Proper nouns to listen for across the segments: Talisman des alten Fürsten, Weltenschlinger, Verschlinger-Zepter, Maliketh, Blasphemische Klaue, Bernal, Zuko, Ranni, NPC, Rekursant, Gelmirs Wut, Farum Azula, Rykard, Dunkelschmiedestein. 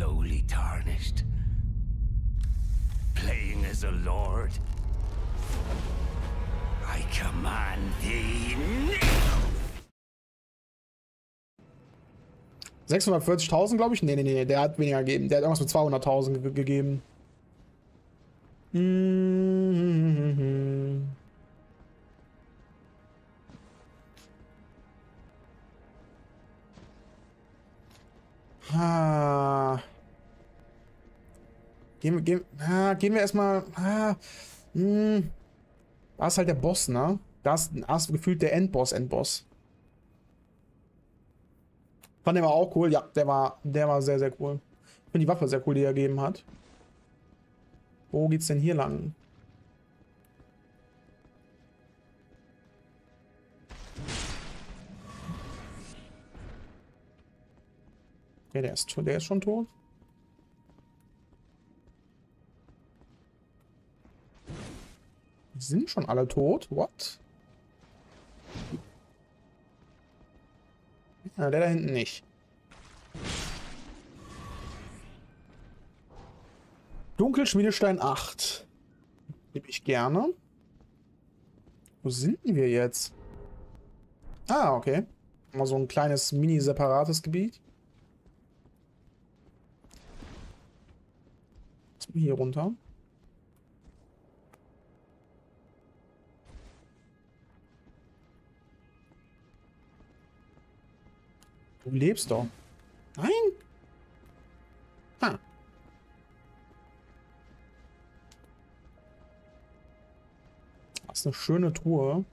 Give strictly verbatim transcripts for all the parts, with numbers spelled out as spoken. lowly tarnished. Playing as a lord. I command thee now! sechshundertvierzigtausend, glaube ich? Nee, nee, nee, der hat weniger gegeben. Der hat irgendwas mit zweihunderttausend ge gegeben. Mm-hmm. Ah. Gehen, gehen, ah, gehen wir erstmal. Ah. Hm. Da ist halt der Boss, ne? Da ist, da ist gefühlt der Endboss, Endboss. Fand der war auch cool. Ja, der war, der war sehr, sehr cool. Ich finde die Waffe sehr cool, die er gegeben hat. Wo geht's denn hier lang? Ja, der ist, der ist schon tot. Die sind schon alle tot? What? Ja, der da hinten nicht. Dunkelschmiedestein acht. Nehme ich gerne. Wo sind wir jetzt? Ah, okay. Mal so ein kleines, mini-separates Gebiet. Hier runter. Du lebst doch. Nein. Ah. Das ist eine schöne Truhe.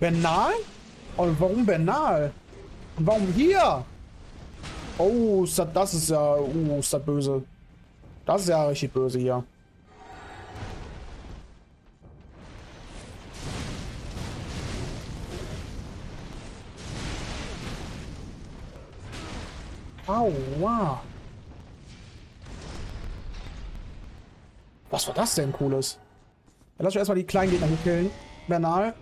Bernal? Und warum Bernal? Und warum hier? Oh, ist das, das ist ja... Oh, ist das böse. Das ist ja richtig böse hier. Aua. Was war das denn Cooles? Ja, lass uns erstmal die kleinen Gegner killen. Bernal.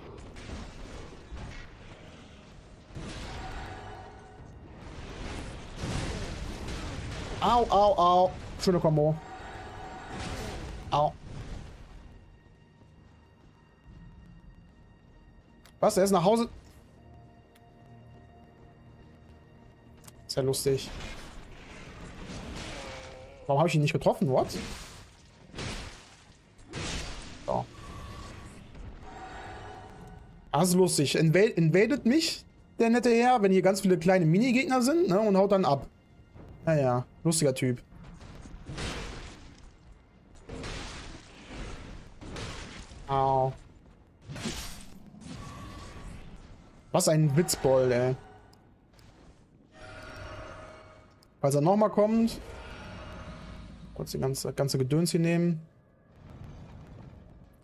Au, au, au. Schöne Kombo. Au. Was? Er ist nach Hause? Ist ja lustig. Warum habe ich ihn nicht getroffen? What? So. Das ist lustig. Invad- invadet mich, der nette Herr, wenn hier ganz viele kleine Minigegner sind, ne, und haut dann ab. Naja, lustiger Typ. Au. Was ein Witzbold, ey. Falls er nochmal kommt. Kurz das ganze, ganze Gedöns hier nehmen.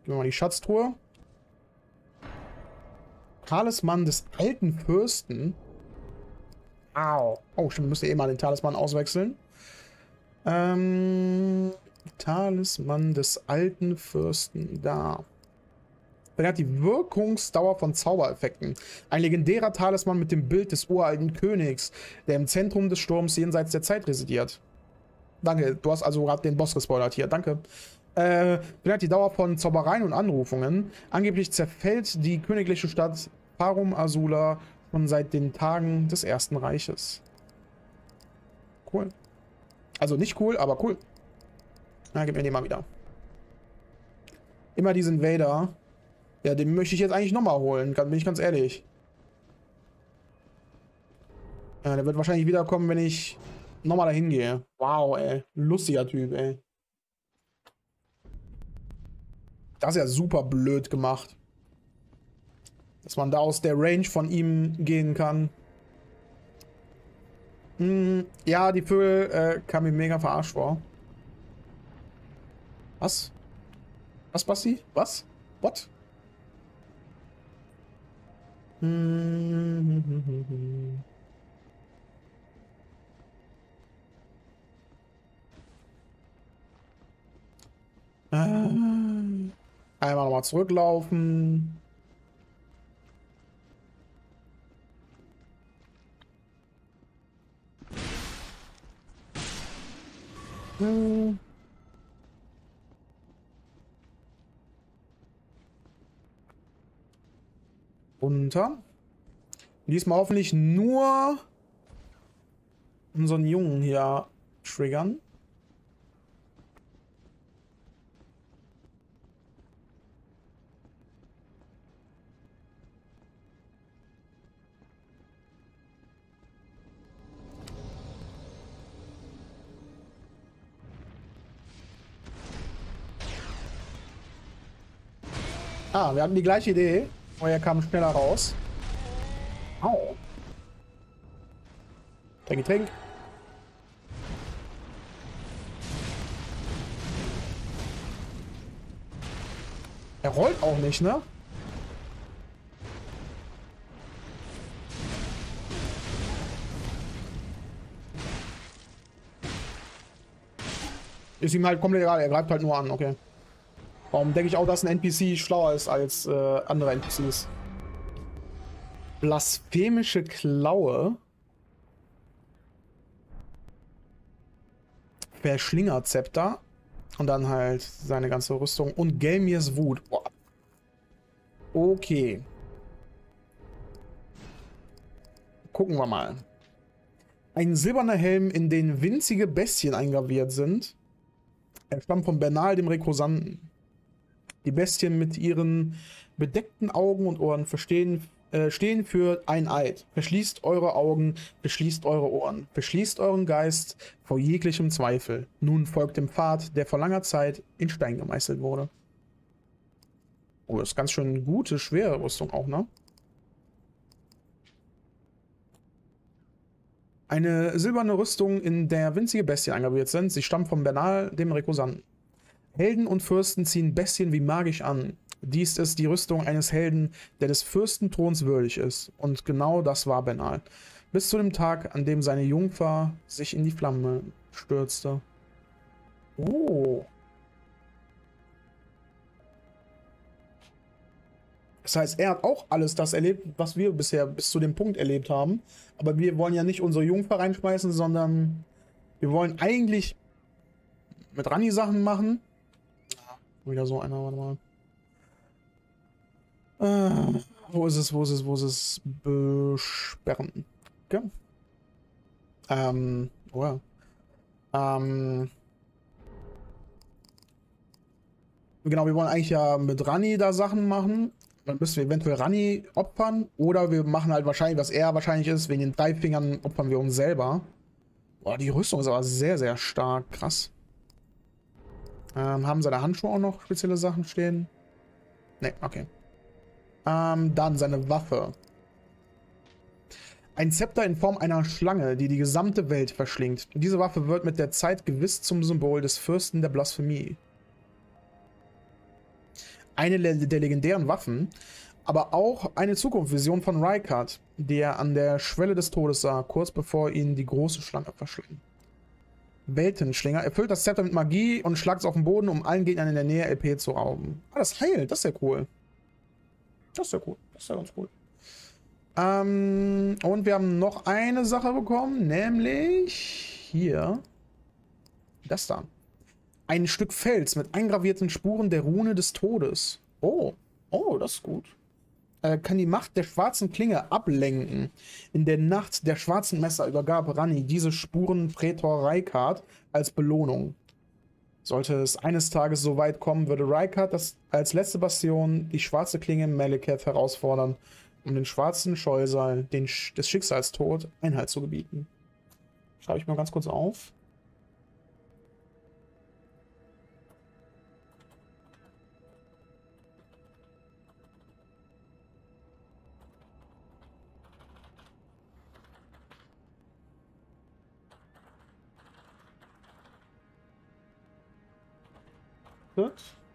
Gehen wir mal die Schatztruhe. Talisman des alten Fürsten. Au. Oh, stimmt, müsst ihr eh mal den Talisman auswechseln. Ähm, Talisman des alten Fürsten, da. Er hat die Wirkungsdauer von Zaubereffekten. Ein legendärer Talisman mit dem Bild des uralten Königs, der im Zentrum des Sturms jenseits der Zeit residiert. Danke, du hast also gerade den Boss gespoilert hier, danke. Äh, er hat die Dauer von Zaubereien und Anrufungen. Angeblich zerfällt die königliche Stadt Farum Azula schon seit den Tagen des Ersten Reiches. Cool. Also nicht cool, aber cool. Na, gib mir den mal wieder. Immer diesen Vader. Ja, den möchte ich jetzt eigentlich nochmal holen, bin ich ganz ehrlich. Ja, der wird wahrscheinlich wiederkommen, wenn ich nochmal dahin gehe. Wow, ey. Lustiger Typ, ey. Das ist ja super blöd gemacht. Dass man da aus der Range von ihm gehen kann. Hm, ja, die Vögel äh, kam mir mega verarscht vor. Was? Was, Basti? Was? What? Hm. Ah. Einmal nochmal zurücklaufen. Hm. Runter. Diesmal hoffentlich nur unseren Jungen hier triggern. Ah, wir hatten die gleiche Idee, aber er kam schneller raus. Au. Trink, trink. Er rollt auch nicht, ne? Ist ihm halt komplett egal, er greift halt nur an, okay. Warum denke ich auch, dass ein N P C schlauer ist als äh, andere N P Cs? Blasphemische Klaue. Verschlinger-Zepter. Und dann halt seine ganze Rüstung. Und Gelmirs Wut. Boah. Okay. Gucken wir mal. Ein silberner Helm, in den winzige Bestien eingraviert sind. Er stammt von Bernal, dem Rekursanten. Die Bestien mit ihren bedeckten Augen und Ohren verstehen, äh, stehen für ein Eid. Verschließt eure Augen, verschließt eure Ohren, verschließt euren Geist vor jeglichem Zweifel. Nun folgt dem Pfad, der vor langer Zeit in Stein gemeißelt wurde. Oh, das ist ganz schön gute, schwere Rüstung auch, ne? Eine silberne Rüstung, in der winzige Bestien eingraviert sind. Sie stammt von Bernal, dem Rekursanten. Helden und Fürsten ziehen Bestien wie magisch an. Dies ist die Rüstung eines Helden, der des Fürstenthrons würdig ist. Und genau das war Bernal. Bis zu dem Tag, an dem seine Jungfer sich in die Flamme stürzte. Oh. Das heißt, er hat auch alles das erlebt, was wir bisher bis zu dem Punkt erlebt haben. Aber wir wollen ja nicht unsere Jungfer reinschmeißen, sondern wir wollen eigentlich mit Ranni Sachen machen. Wieder so einer, warte mal. Äh, wo ist es, wo ist es, wo ist es? Besperren. Okay. Ähm, oh ja. Ähm. Genau, wir wollen eigentlich ja mit Ranni da Sachen machen. Dann müssen wir eventuell Ranni opfern. Oder wir machen halt wahrscheinlich, was er wahrscheinlich ist, wegen den drei Fingern opfern wir uns selber. Boah, die Rüstung ist aber sehr, sehr stark. Krass. Ähm, haben seine Handschuhe auch noch spezielle Sachen stehen? Ne, okay. Ähm, dann seine Waffe. Ein Zepter in Form einer Schlange, die die gesamte Welt verschlingt. Diese Waffe wird mit der Zeit gewiss zum Symbol des Fürsten der Blasphemie. Eine der legendären Waffen, aber auch eine Zukunftsvision von Rykard, der an der Schwelle des Todes sah, kurz bevor ihn die große Schlange verschlang. Weltenschlinger. Erfüllt das Zepter mit Magie und schlagt es auf den Boden, um allen Gegnern in der Nähe L P zu rauben. Ah, das heilt. Das ist ja cool. Das ist ja cool. Das ist ja ganz cool. Ähm, und wir haben noch eine Sache bekommen, nämlich hier. Das da. Ein Stück Fels mit eingravierten Spuren der Rune des Todes. Oh. Oh, das ist gut. Äh, kann die Macht der schwarzen Klinge ablenken. In der Nacht der schwarzen Messer übergab Ranni diese Spuren Prätor Rykard als Belohnung. Sollte es eines Tages so weit kommen, würde Rykard das als letzte Bastion die schwarze Klinge Maliketh herausfordern, um den schwarzen Scheusal den Sch des Schicksalstod Einhalt zu gebieten. Schreibe ich mal ganz kurz auf.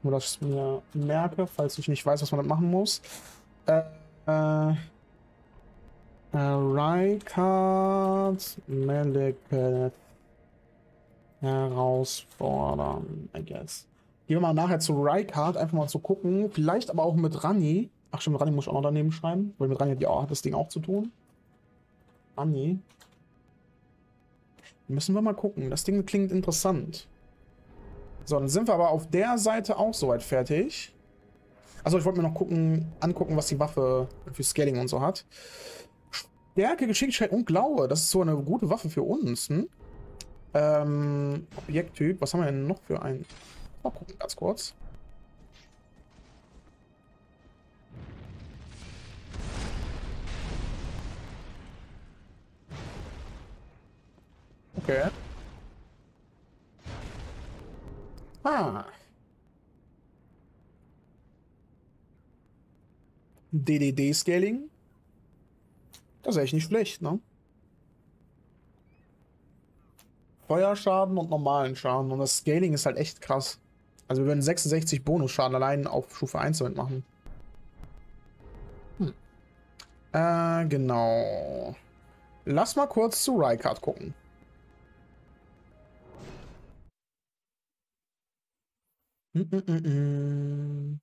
Nur dass ich es mir merke, falls ich nicht weiß, was man damit machen muss. Äh, äh, äh, Rykard Maliketh herausfordern, I guess. Gehen wir mal nachher zu Rykard, einfach mal zu gucken. Vielleicht aber auch mit Ranni. Ach stimmt, Ranni muss ich auch noch daneben schreiben. Weil mit Ranni hat ja das Ding auch zu tun. Ranni. Müssen wir mal gucken. Das Ding klingt interessant. So, dann sind wir aber auf der Seite auch soweit fertig. Achso, ich wollte mir noch gucken, angucken, was die Waffe für Scaling und so hat. Stärke, Geschicklichkeit und Glaube. Das ist so eine gute Waffe für uns. Hm? Ähm, Objekttyp. Was haben wir denn noch für einen? Mal gucken, ganz kurz. Okay. Ah. D D D-Scaling. Das ist echt nicht schlecht, ne? Feuerschaden und normalen Schaden. Und das Scaling ist halt echt krass. Also wir würden sechsundsechzig Bonusschaden allein auf Stufe eins damit machen. Hm. Äh, genau. Lass mal kurz zu Rykard gucken. Mm -mm -mm.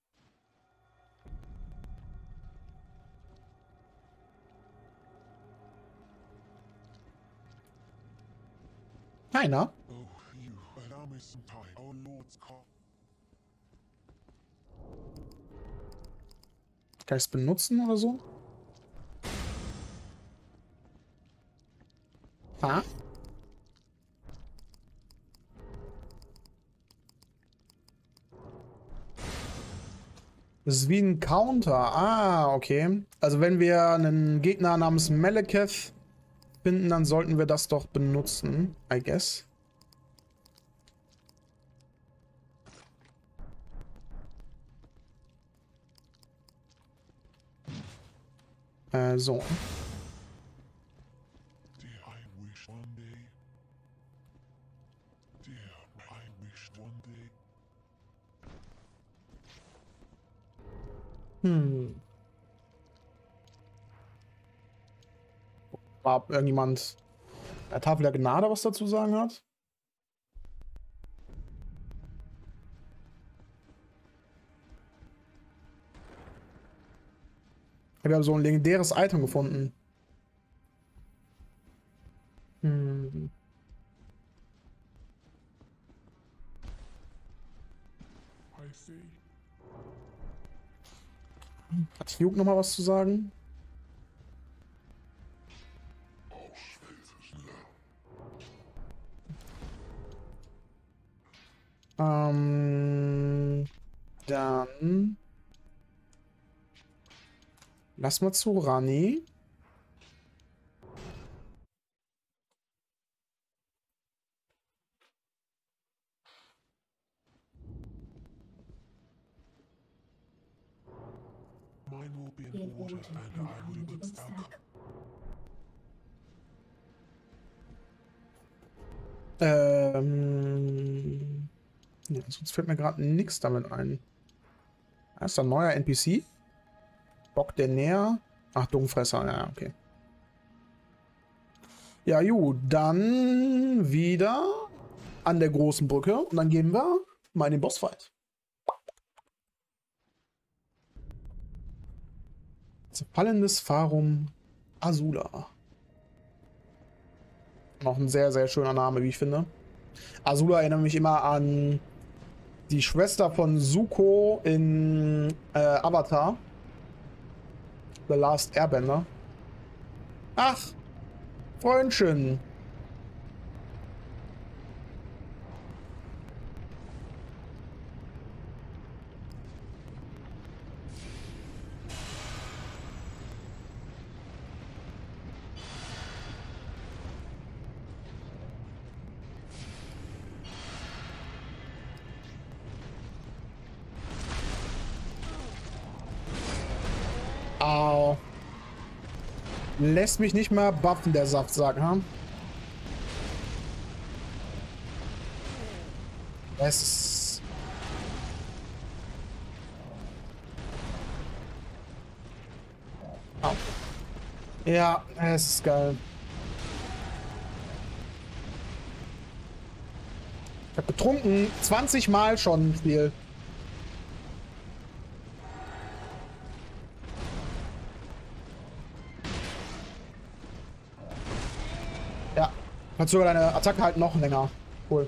Keiner. Kann ich es benutzen oder so? Ha? Das ist wie ein Counter. Ah, okay. Also wenn wir einen Gegner namens Maliketh finden, dann sollten wir das doch benutzen. I guess. Äh, so. Hm. War irgendjemand der Tafel der Gnade was dazu sagen hat? Ich habe so ein legendäres Item gefunden. Hm. I see. Hat Hugh noch mal was zu sagen? Ähm, dann lass mal zu Ranni. Ähm. Ja, sonst fällt mir gerade nichts damit ein. Da ist ein neuer N P C. Bock der näher. Ach, Dummfresser. Ja, okay. Ja, gut. Dann wieder an der großen Brücke. Und dann gehen wir mal in den Bossfight. Zerfallendes Farum Azula. Noch ein sehr, sehr schöner Name, wie ich finde. Azula erinnert mich immer an die Schwester von Zuko in äh, Avatar. The Last Airbender. Ach, Freundchen. Lässt mich nicht mal buffen, der Saft sagen, ha? Es. Oh. Ja, es ist geil. Ich hab Betrunken. zwanzig Mal schon viel. Ja. Kannst sogar deine Attacke halt noch länger. Cool.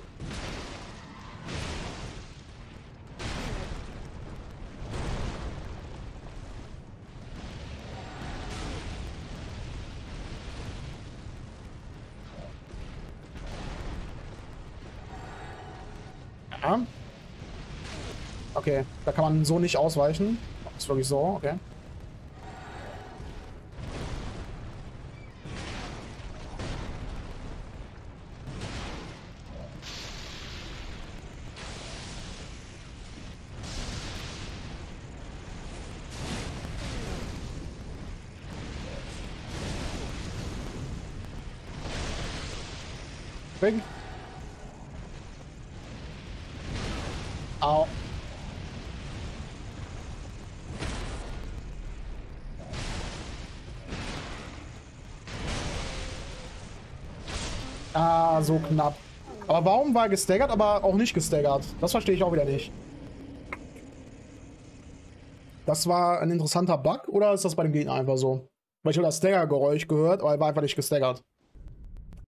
Okay, da kann man so nicht ausweichen. Das ist wirklich so, okay. Bing. Au. Ah, so knapp. Aber warum war gestaggert, aber auch nicht gestaggert? Das verstehe ich auch wieder nicht. Das war ein interessanter Bug, oder ist das bei dem Gegner einfach so? Weil ich habe das Stagger-Geräusch gehört, aber er war einfach nicht gestaggert.